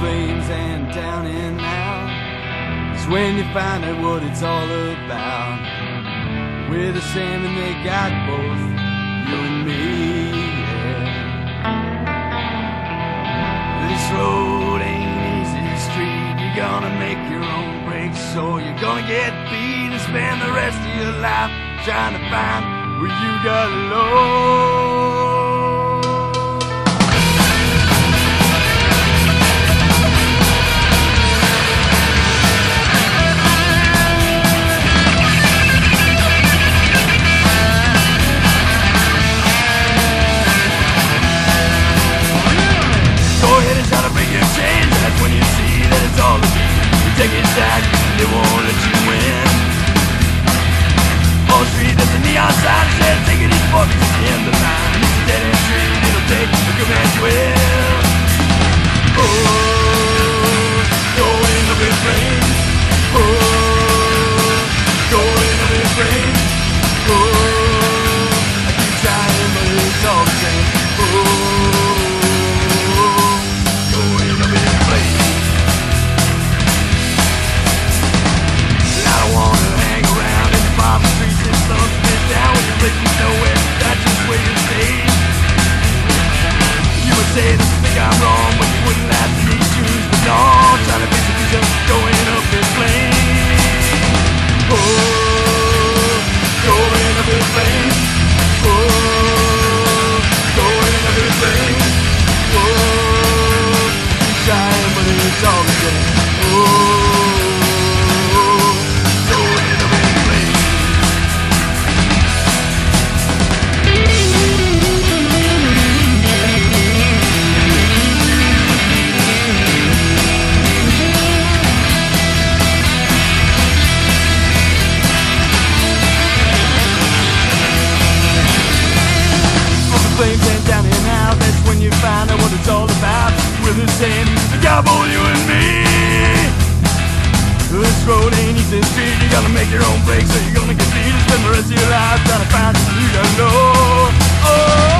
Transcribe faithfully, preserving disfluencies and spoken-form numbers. flames and down and out is when you find out what it's all about. We're the same and they got both, you and me, yeah. This road ain't easy street, you're gonna make your own breaks, so you're gonna get beat and spend the rest of your life trying to find where you got low. Take it back, they won't let you win. Wall Street, there's a neon sign says take it in for in the line. It's a dead end street, it'll take a command to end. Oh, go in the refrain. Oh, go in the refrain. Oh, I keep trying but it's all the same. Break, so you're gonna get beat and spend the rest of your life trying to find something you don't know. Oh.